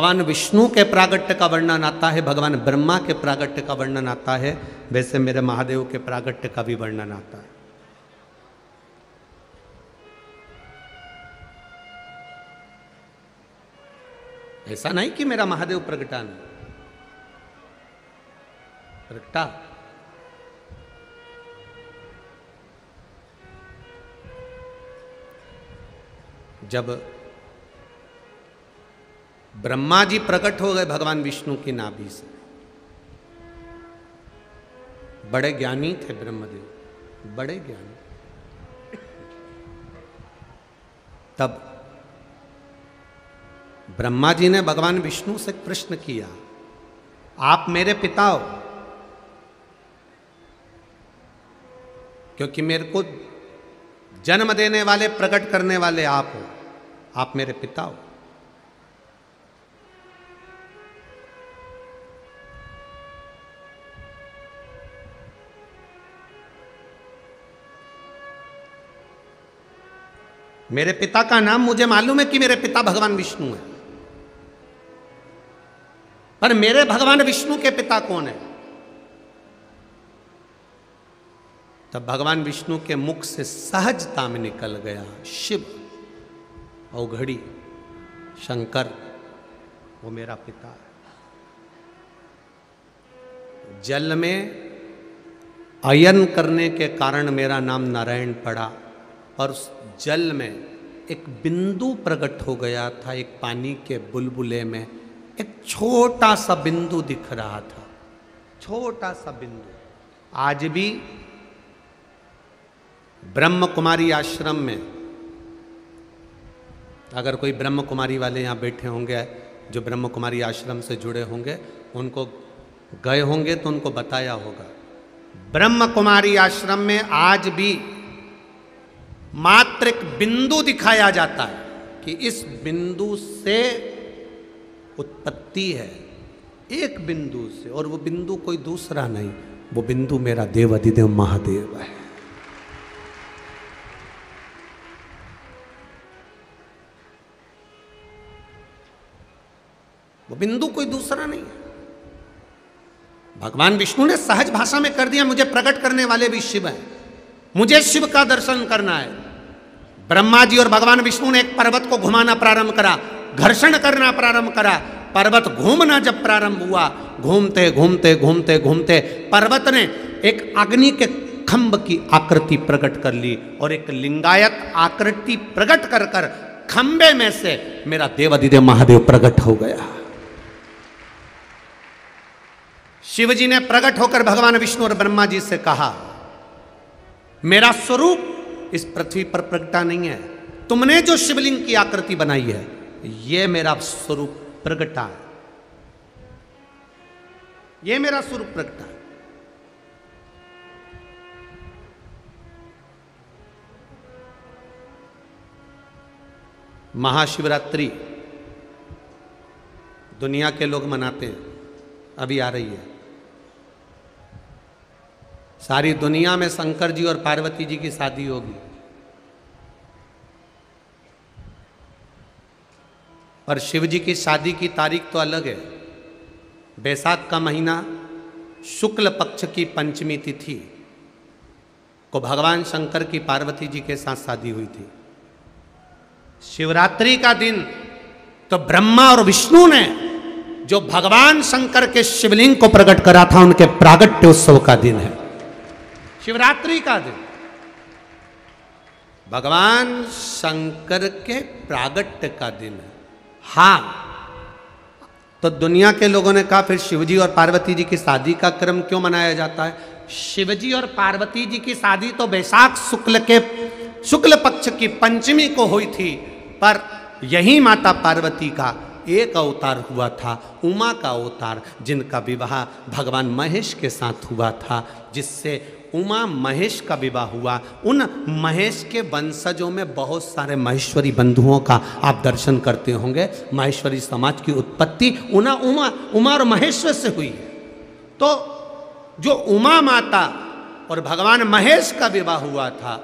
भगवान विष्णु के प्रागट्य का वर्णन आता है, भगवान ब्रह्मा के प्रागट्य का वर्णन आता है, वैसे मेरे महादेव के प्रागट्य का भी वर्णन आता है। ऐसा नहीं कि मेरा महादेव प्रगटा नहीं, प्रगटा। जब ब्रह्मा जी प्रकट हो गए भगवान विष्णु की नाभि से, बड़े ज्ञानी थे ब्रह्मदेव, बड़े ज्ञानी। तब ब्रह्मा जी ने भगवान विष्णु से प्रश्न किया, आप मेरे पिता हो, क्योंकि मेरे को जन्म देने वाले प्रकट करने वाले आप हो, आप मेरे पिता हो। मेरे पिता का नाम मुझे मालूम है कि मेरे पिता भगवान विष्णु है, पर मेरे भगवान विष्णु के पिता कौन है? तब भगवान विष्णु के मुख से सहजता में निकल गया शिव औघड़ी, शंकर वो मेरा पिता है। जल में अयन करने के कारण मेरा नाम नारायण पड़ा और उस जल में एक बिंदु प्रकट हो गया था, एक पानी के बुलबुले में एक छोटा सा बिंदु दिख रहा था, छोटा सा बिंदु। आज भी ब्रह्म कुमारी आश्रम में, अगर कोई ब्रह्म कुमारी वाले यहाँ बैठे होंगे जो ब्रह्म कुमारी आश्रम से जुड़े होंगे, उनको गए होंगे तो उनको बताया होगा, ब्रह्म कुमारी आश्रम में आज भी मात्र एक बिंदु दिखाया जाता है कि इस बिंदु से उत्पत्ति है, एक बिंदु से, और वो बिंदु कोई दूसरा नहीं, वो बिंदु मेरा देव अधिदेव महादेव है। वो बिंदु कोई दूसरा नहीं है। भगवान विष्णु ने सहज भाषा में कर दिया, मुझे प्रकट करने वाले भी शिव हैं, मुझे शिव का दर्शन करना है। ब्रह्मा जी और भगवान विष्णु ने एक पर्वत को घुमाना प्रारंभ करा, घर्षण करना प्रारंभ करा। पर्वत घूमना जब प्रारंभ हुआ, घूमते घूमते घूमते घूमते पर्वत ने एक अग्नि के खम्भ की आकृति प्रकट कर ली और एक लिंगायत आकृति प्रकट कर कर खम्भे में से मेरा देवाधिदेव महादेव प्रकट हो गया। शिव जी ने प्रकट होकर भगवान विष्णु और ब्रह्मा जी से कहा, मेरा स्वरूप इस पृथ्वी पर प्रकटा नहीं है, तुमने जो शिवलिंग की आकृति बनाई है यह मेरा स्वरूप प्रकटा है, यह मेरा स्वरूप प्रकटा है। महाशिवरात्रि दुनिया के लोग मनाते हैं, अभी आ रही है। सारी दुनिया में शंकर जी और पार्वती जी की शादी होगी और शिव जी की शादी की तारीख तो अलग है। बैसाख का महीना शुक्ल पक्ष की पंचमी तिथि को भगवान शंकर की पार्वती जी के साथ शादी हुई थी। शिवरात्रि का दिन तो ब्रह्मा और विष्णु ने जो भगवान शंकर के शिवलिंग को प्रकट करा था, उनके प्रागट्य उत्सव का दिन है। शिवरात्रि का दिन भगवान शंकर के प्रागट्य का दिन है। हां, तो दुनिया के लोगों ने कहा फिर शिवजी और पार्वती जी की शादी का क्रम क्यों मनाया जाता है? शिवजी और पार्वती जी की शादी तो बैसाख शुक्ल पक्ष की पंचमी को हुई थी, पर यही माता पार्वती का एक अवतार हुआ था, उमा का अवतार, जिनका विवाह भगवान महेश के साथ हुआ था, जिससे उमा महेश का विवाह हुआ। उन महेश के वंशजों में बहुत सारे महेश्वरी बंधुओं का आप दर्शन करते होंगे। महेश्वरी समाज की उत्पत्ति उमा और महेश्वर से हुई है। तो जो उमा माता और भगवान महेश का विवाह हुआ था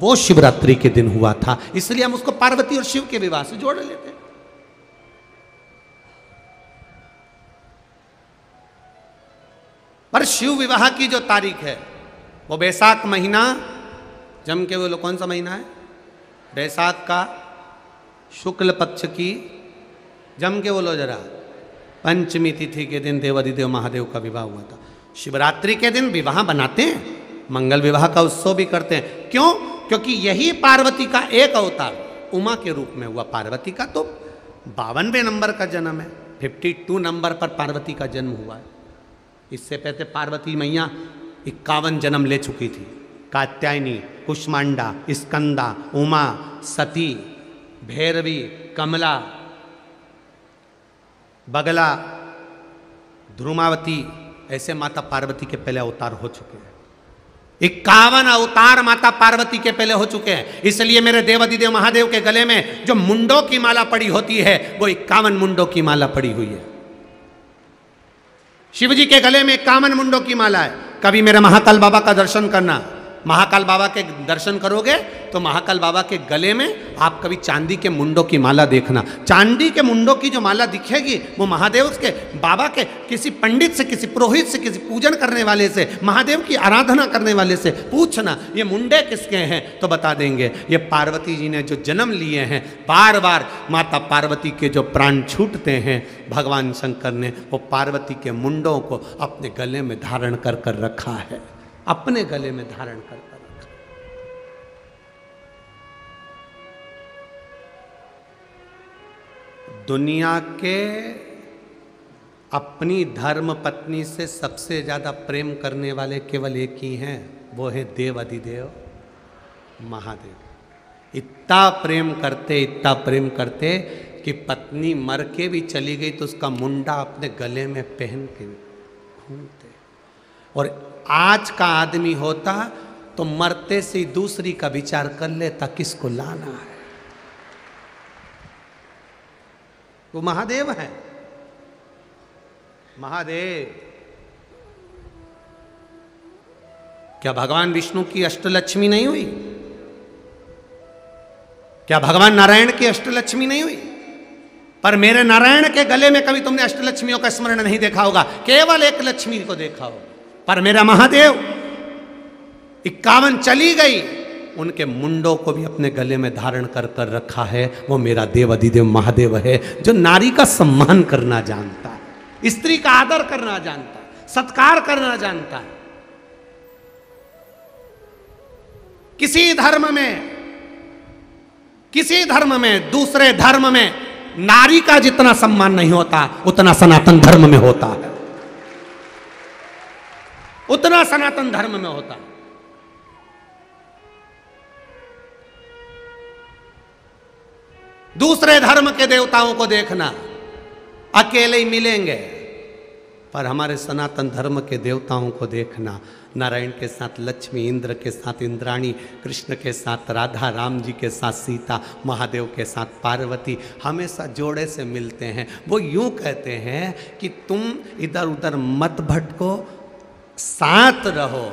वो शिवरात्रि के दिन हुआ था, इसलिए हम उसको पार्वती और शिव के विवाह से जोड़ लेते हैं। पर शिव विवाह की जो तारीख है वो बैसाख महीना जम के बोलो कौन सा महीना है, बैसाख का शुक्ल पक्ष की जम के बोलो जरा पंचमी तिथि के दिन देवाधिदेव महादेव का विवाह हुआ था। शिवरात्रि के दिन विवाह बनाते हैं, मंगल विवाह का उत्सव भी करते हैं। क्यों? क्योंकि यही पार्वती का एक अवतार उमा के रूप में हुआ। पार्वती का तो 52वें नंबर का जन्म है, 52 नंबर पर पार्वती का जन्म हुआ है। इससे पहले पार्वती मैया 51 जन्म ले चुकी थी। कात्यायनी, कुष्मांडा, स्कंदा, उमा, सती, भैरवी, कमला, बगला, ध्रुमावती, ऐसे माता पार्वती के पहले अवतार हो चुके हैं। 51 अवतार माता पार्वती के पहले हो चुके हैं। इसलिए मेरे देवाधिदेव महादेव के गले में जो मुंडों की माला पड़ी होती है वो 51 मुंडों की माला पड़ी हुई है। शिवजी के गले में 51 मुंडों की माला है। कभी मेरे महाकाल बाबा का दर्शन करना, महाकाल बाबा के दर्शन करोगे तो महाकाल बाबा के गले में आप कभी चांदी के मुंडों की माला देखना। चांदी के मुंडों की जो माला दिखेगी वो महादेव के बाबा के किसी पंडित से, किसी पुरोहित से, किसी पूजन करने वाले से, महादेव की आराधना करने वाले से पूछना ये मुंडे किसके हैं, तो बता देंगे ये पार्वती जी ने जो जन्म लिए हैं। बार बार माता पार्वती के जो प्राण छूटते हैं भगवान शंकर ने वो पार्वती के मुंडों को अपने गले में धारण कर कर रखा है, अपने गले में धारण करता रखा। दुनिया के अपनी धर्म पत्नी से सबसे ज्यादा प्रेम करने वाले केवल एक ही हैं, वो है देव अधिदेव महादेव। इतना प्रेम करते कि पत्नी मर के भी चली गई तो उसका मुंडा अपने गले में पहन के घूमते। और आज का आदमी होता तो मरते से दूसरी का विचार कर लेता किसको लाना है। वो महादेव है। महादेव क्या भगवान विष्णु की अष्टलक्ष्मी नहीं हुई? क्या भगवान नारायण की अष्टलक्ष्मी नहीं हुई? पर मेरे नारायण के गले में कभी तुमने अष्टलक्ष्मियों का स्मरण नहीं देखा होगा, केवल एक लक्ष्मी को देखा होगा। पर मेरा महादेव 51 चली गई, उनके मुंडों को भी अपने गले में धारण कर कर रखा है। वो मेरा देव अधिदेव महादेव है जो नारी का सम्मान करना जानता है, स्त्री का आदर करना जानता है, सत्कार करना जानता है। किसी धर्म में दूसरे धर्म में नारी का जितना सम्मान नहीं होता उतना सनातन धर्म में होता है, उतना सनातन धर्म में होता। दूसरे धर्म के देवताओं को देखना अकेले ही मिलेंगे, पर हमारे सनातन धर्म के देवताओं को देखना, नारायण के साथ लक्ष्मी, इंद्र के साथ इंद्राणी, कृष्ण के साथ राधा, राम जी के साथ सीता, महादेव के साथ पार्वती, हमेशा जोड़े से मिलते हैं। वो यूं कहते हैं कि तुम इधर उधर मत भटको, साथ रहो,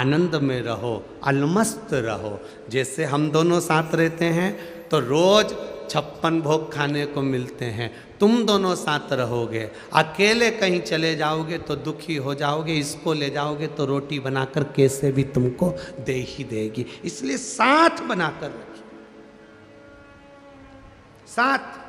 आनंद में रहो, अलमस्त रहो। जैसे हम दोनों साथ रहते हैं तो रोज 56 भोग खाने को मिलते हैं। तुम दोनों साथ रहोगे, अकेले कहीं चले जाओगे तो दुखी हो जाओगे, इसको ले जाओगे तो रोटी बनाकर कैसे भी तुमको दे ही देगी। इसलिए साथ बनाकर रखिए, साथ।